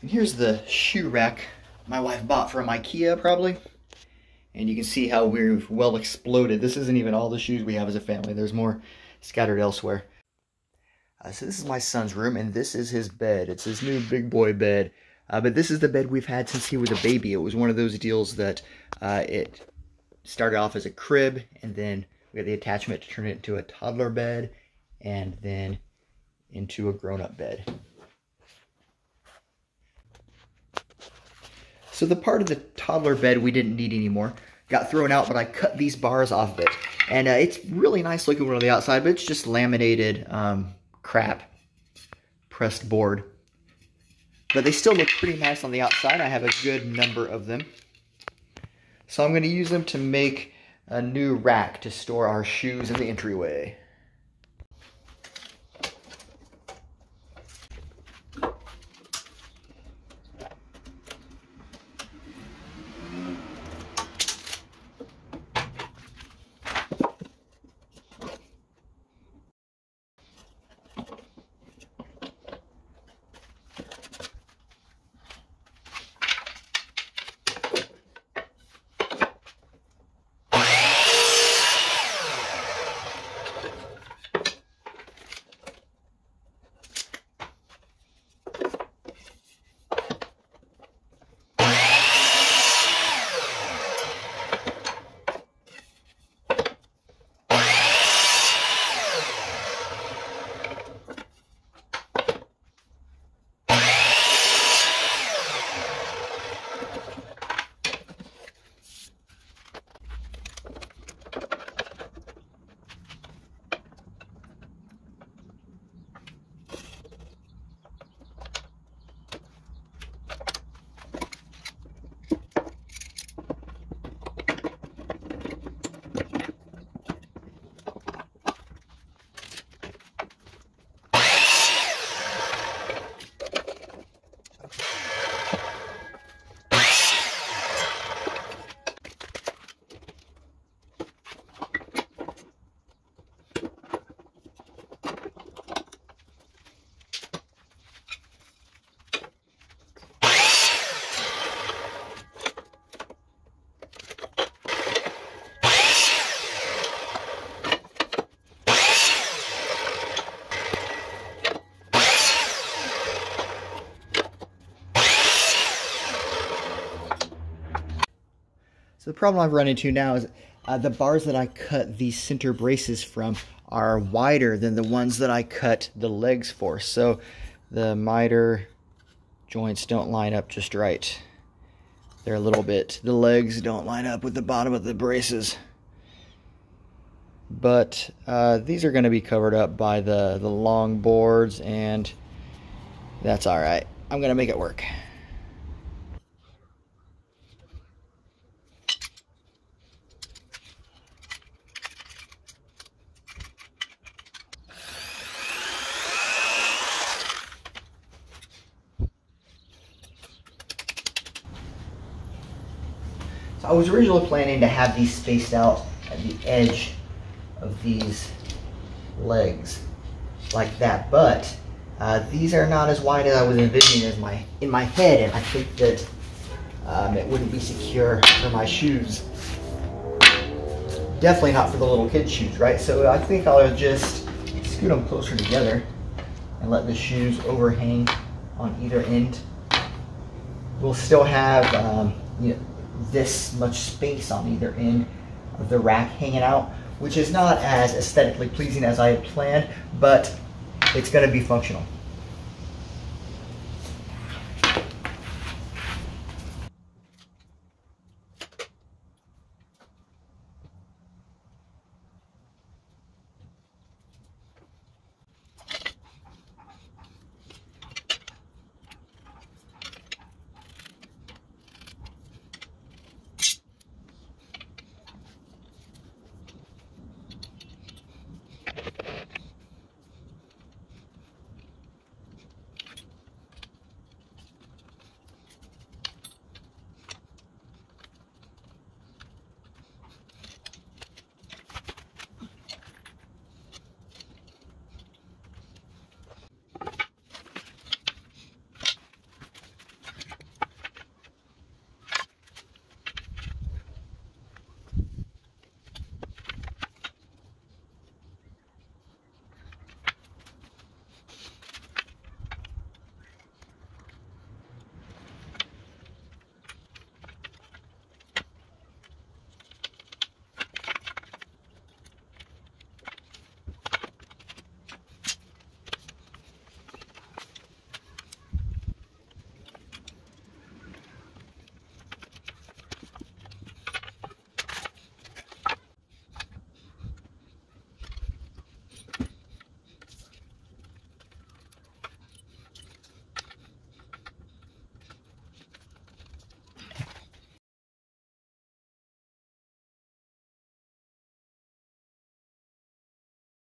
And here's the shoe rack my wife bought from IKEA, probably. And you can see how we've well exploded. This isn't even all the shoes we have as a family. There's more scattered elsewhere. So this is my son's room, and this is his bed. It's his new big boy bed. But this is the bed we've had since he was a baby. It was one of those deals that it started off as a crib, and then we had the attachment to turn it into a toddler bed, and then into a grown-up bed. So the part of the toddler bed we didn't need anymore got thrown out, but I cut these bars off of it. And it's really nice looking on the outside, but it's just laminated crap, pressed board. But they still look pretty nice on the outside. I have a good number of them. So I'm gonna use them to make a new rack to store our shoes in the entryway. So the problem I've run into now is the bars that I cut the center braces from are wider than the ones that I cut the legs for. So the miter joints don't line up just right. They're a little bit, the legs don't line up with the bottom of the braces. But these are going to be covered up by the long boards, and that's all right. I'm going to make it work. I was originally planning to have these spaced out at the edge of these legs like that, but these are not as wide as I was envisioning as in my head, and I think that it wouldn't be secure for my shoes. Definitely not for the little kid shoes, right? So I think I'll just scoot them closer together and let the shoes overhang on either end. We'll still have, you know, this much space on either end of the rack hanging out, which is not as aesthetically pleasing as I had planned, but it's going to be functional.